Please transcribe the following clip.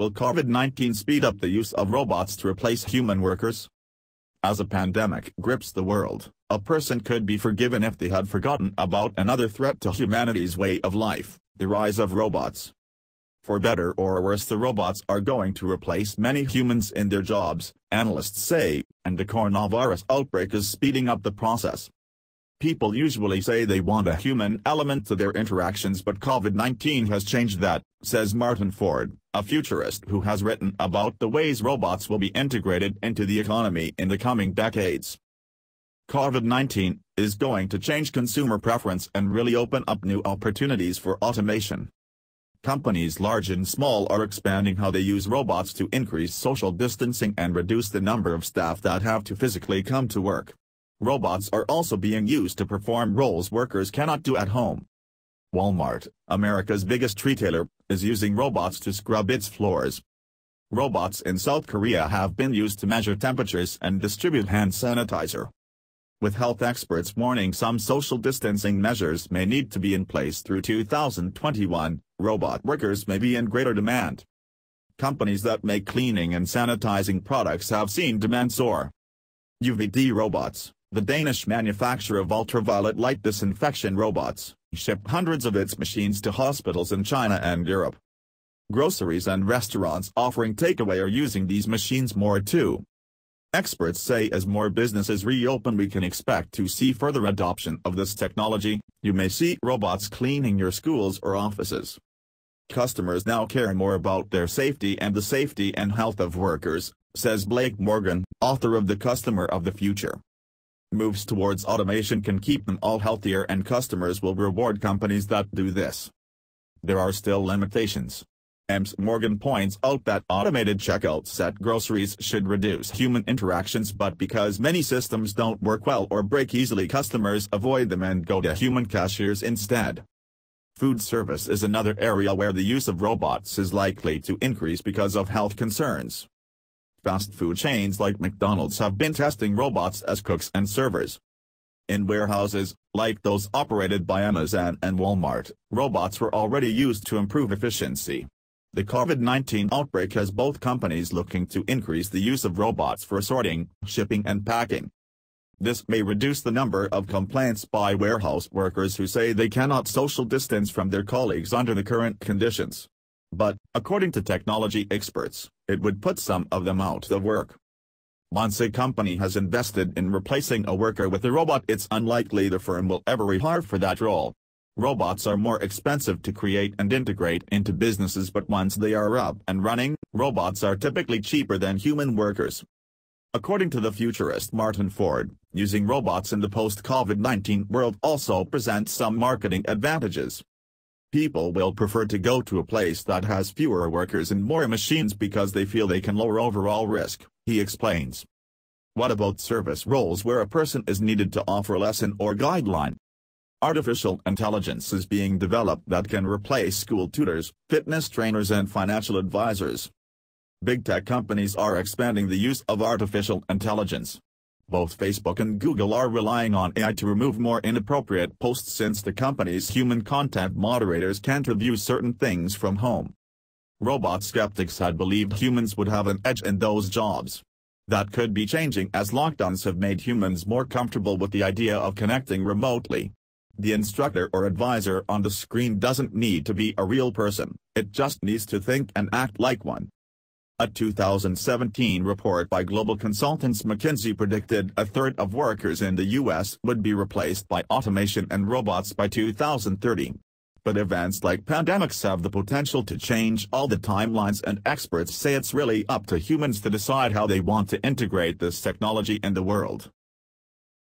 Will COVID-19 speed up the use of robots to replace human workers? As a pandemic grips the world, a person could be forgiven if they had forgotten about another threat to humanity's way of life, the rise of robots. For better or worse, the robots are going to replace many humans in their jobs, analysts say, and the coronavirus outbreak is speeding up the process. People usually say they want a human element to their interactions, but COVID-19 has changed that, says Martin Ford, a futurist who has written about the ways robots will be integrated into the economy in the coming decades. COVID-19 is going to change consumer preference and really open up new opportunities for automation. Companies large and small are expanding how they use robots to increase social distancing and reduce the number of staff that have to physically come to work. Robots are also being used to perform roles workers cannot do at home. Walmart, America's biggest retailer, is using robots to scrub its floors. Robots in South Korea have been used to measure temperatures and distribute hand sanitizer. With health experts warning some social distancing measures may need to be in place through 2021, robot workers may be in greater demand. Companies that make cleaning and sanitizing products have seen demand soar. UVD Robots, the Danish manufacturer of ultraviolet light disinfection robots, shipped hundreds of its machines to hospitals in China and Europe. Groceries and restaurants offering takeaway are using these machines more too. Experts say as more businesses reopen, we can expect to see further adoption of this technology. You may see robots cleaning your schools or offices. Customers now care more about their safety and the safety and health of workers, says Blake Morgan, author of The Customer of the Future. Moves towards automation can keep them all healthier, and customers will reward companies that do this. There are still limitations. Morgan points out that automated checkouts at groceries should reduce human interactions, but because many systems don't work well or break easily, customers avoid them and go to human cashiers instead. Food service is another area where the use of robots is likely to increase because of health concerns. Fast food chains like McDonald's have been testing robots as cooks and servers. In warehouses, like those operated by Amazon and Walmart, robots were already used to improve efficiency. The COVID-19 outbreak has both companies looking to increase the use of robots for sorting, shipping and packing. This may reduce the number of complaints by warehouse workers who say they cannot social distance from their colleagues under the current conditions. But, according to technology experts, it would put some of them out of work. Once a company has invested in replacing a worker with a robot, it's unlikely the firm will ever rehire for that role. Robots are more expensive to create and integrate into businesses, but once they are up and running, robots are typically cheaper than human workers. According to the futurist Martin Ford, using robots in the post-COVID-19 world also presents some marketing advantages. People will prefer to go to a place that has fewer workers and more machines because they feel they can lower overall risk, he explains. What about service roles where a person is needed to offer a lesson or guideline? Artificial intelligence is being developed that can replace school tutors, fitness trainers and financial advisors. Big tech companies are expanding the use of artificial intelligence. Both Facebook and Google are relying on AI to remove more inappropriate posts since the company's human content moderators can't review certain things from home. Robot skeptics had believed humans would have an edge in those jobs. That could be changing as lockdowns have made humans more comfortable with the idea of connecting remotely. The instructor or advisor on the screen doesn't need to be a real person, it just needs to think and act like one. A 2017 report by global consultants McKinsey predicted a third of workers in the U.S. would be replaced by automation and robots by 2030. But events like pandemics have the potential to change all the timelines, and experts say it's really up to humans to decide how they want to integrate this technology in the world.